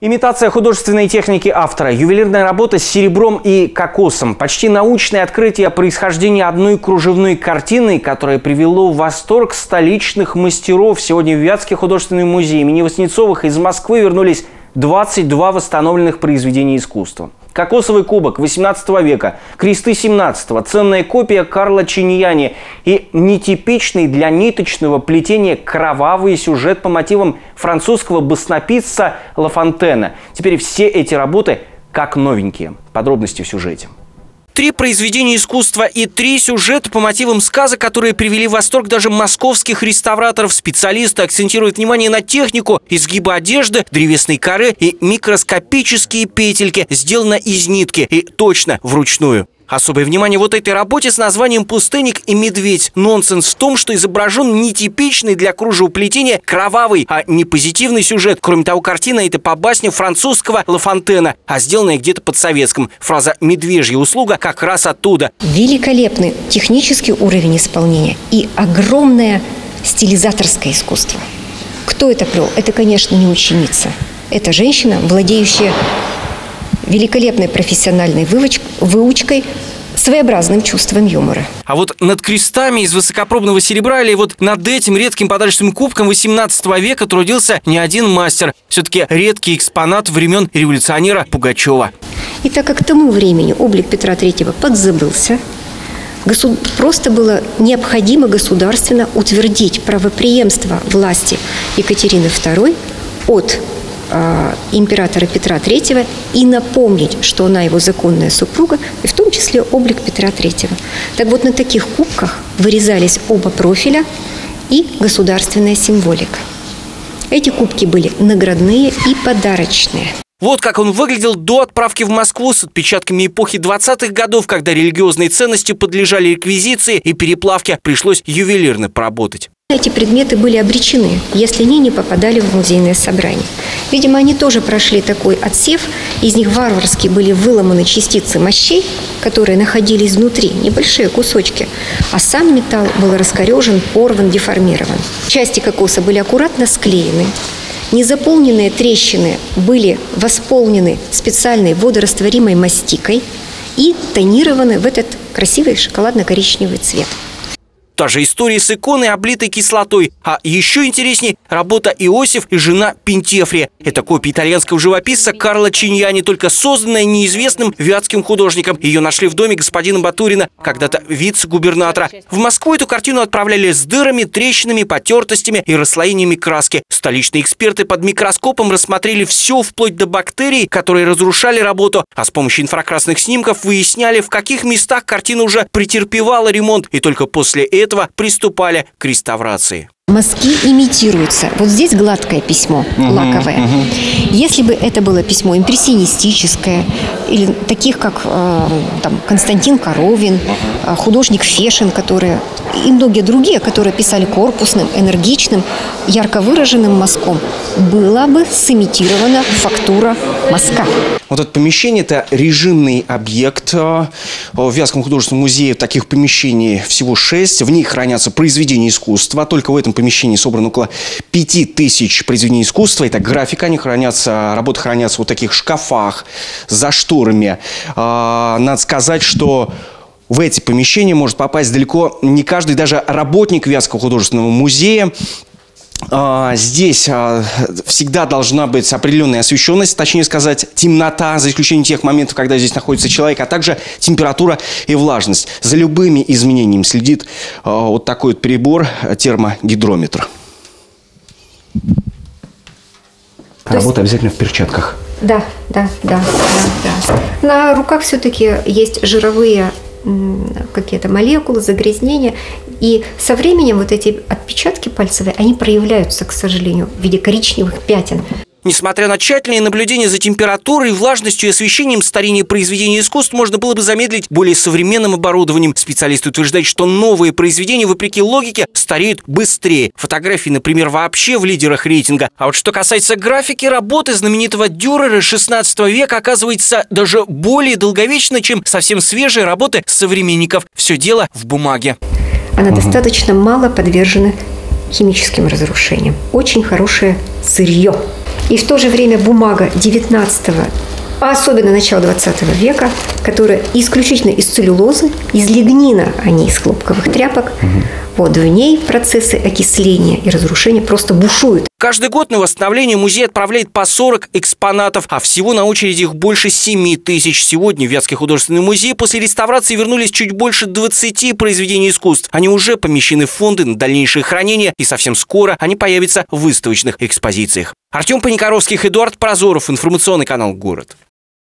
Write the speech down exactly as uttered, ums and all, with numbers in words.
Имитация художественной техники автора, ювелирная работа с серебром и кокосом, почти научное открытие происхождения одной кружевной картины, которое привело в восторг столичных мастеров. Сегодня в Вятский художественный музей имени Васнецовых из Москвы вернулись двадцать два восстановленных произведения искусства. Кокосовый кубок восемнадцатого века, кресты семнадцатого, ценная копия Карла Чиньяни и нетипичный для ниточного плетения кровавый сюжет по мотивам французского баснописца Ла Фонтена. Теперь все эти работы как новенькие. Подробности в сюжете. Три произведения искусства и три сюжета по мотивам сказок, которые привели в восторг даже московских реставраторов. Специалисты акцентируют внимание на технику изгиба одежды, древесной коры и микроскопические петельки, сделано из нитки и точно вручную. Особое внимание вот этой работе с названием «Пустынник и медведь». Нонсенс в том, что изображен нетипичный для кружевоплетения кровавый, а не позитивный сюжет. Кроме того, картина это по басне французского Ла Фонтена, а сделанная где-то под советском. Фраза «медвежья услуга» как раз оттуда. Великолепный технический уровень исполнения и огромное стилизаторское искусство. Кто это плел? Это, конечно, не ученица. Это женщина, владеющая великолепной профессиональной выучкой, своеобразным чувством юмора. А вот над крестами из высокопробного серебра или вот над этим редким подарочным кубком восемнадцатого века трудился не один мастер. Все-таки редкий экспонат времен революционера Пугачева. И так как к тому времени облик Петра Третьего подзабылся, просто было необходимо государственно утвердить правопреемство власти Екатерины Второй от императора Петра Третьего и напомнить, что она его законная супруга, и в том числе облик Петра Третьего. Так вот, на таких кубках вырезались оба профиля и государственная символика. Эти кубки были наградные и подарочные. Вот как он выглядел до отправки в Москву с отпечатками эпохи двадцатых годов, когда религиозные ценности подлежали реквизиции и переплавке, пришлось ювелирно поработать. Эти предметы были обречены, если они не попадали в музейное собрание. Видимо, они тоже прошли такой отсев. Из них варварски были выломаны частицы мощей, которые находились внутри, небольшие кусочки. А сам металл был раскорежен, порван, деформирован. Части кокоса были аккуратно склеены. Незаполненные трещины были восполнены специальной водорастворимой мастикой и тонированы в этот красивый шоколадно-коричневый цвет. Та же история с иконой, облитой кислотой. А еще интереснее работа «Иосиф и жена Пентефрия». Это копия итальянского живописца Карла Чиньяни, только созданная неизвестным вятским художником. Ее нашли в доме господина Батурина, когда-то вице-губернатора. В Москву эту картину отправляли с дырами, трещинами, потертостями и расслоениями краски. Столичные эксперты под микроскопом рассмотрели все, вплоть до бактерий, которые разрушали работу. А с помощью инфракрасных снимков выясняли, в каких местах картина уже претерпевала ремонт. И только после этого приступали к реставрации. Мазки имитируются. Вот здесь гладкое письмо, угу, лаковое. Угу. Если бы это было письмо импрессионистическое, или таких, как э, там, Константин Коровин, э, художник Фешин, которые, и многие другие, которые писали корпусным, энергичным, ярко выраженным мазком, была бы сымитирована фактура мазка. Вот это помещение – это режимный объект. В Вятском художественном музее таких помещений всего шесть. В них хранятся произведения искусства. Только в этом помещении собрано около пяти тысяч произведений искусства. Это графика, они хранятся, работы хранятся в вот таких шкафах, за шторами. Надо сказать, что в эти помещения может попасть далеко не каждый, даже работник Вятского художественного музея. Здесь всегда должна быть определенная освещенность, точнее сказать, темнота, за исключением тех моментов, когда здесь находится человек, а также температура и влажность. За любыми изменениями следит вот такой вот прибор, термогидрометр. Работа обязательно в перчатках. Да, да, да, да, да. На руках все-таки есть жировые какие-то молекулы, загрязнения. И со временем вот эти отпечатки пальцевые, они проявляются, к сожалению, в виде коричневых пятен. Несмотря на тщательные наблюдения за температурой, влажностью и освещением, старение произведений искусств можно было бы замедлить более современным оборудованием. Специалисты утверждают, что новые произведения, вопреки логике, стареют быстрее. Фотографии, например, вообще в лидерах рейтинга. А вот что касается графики, работы знаменитого Дюрера шестнадцатого века оказывается даже более долговечны, чем совсем свежие работы современников. Все дело в бумаге. Она достаточно мало подвержена химическим разрушениям. Очень хорошее сырье. И в то же время бумага девятнадцатого, а особенно начала двадцатого века, которая исключительно из целлюлозы, из лигнина, а не из хлопковых тряпок, угу. вот в ней процессы окисления и разрушения просто бушуют. Каждый год на восстановление музея отправляет по сорок экспонатов, а всего на очереди их больше семи тысяч. Сегодня в Вятский художественный музей после реставрации вернулись чуть больше двадцати произведений искусств. Они уже помещены в фонды на дальнейшее хранение, и совсем скоро они появятся в выставочных экспозициях. Артем Паникоровских, Эдуард Прозоров, информационный канал «Город».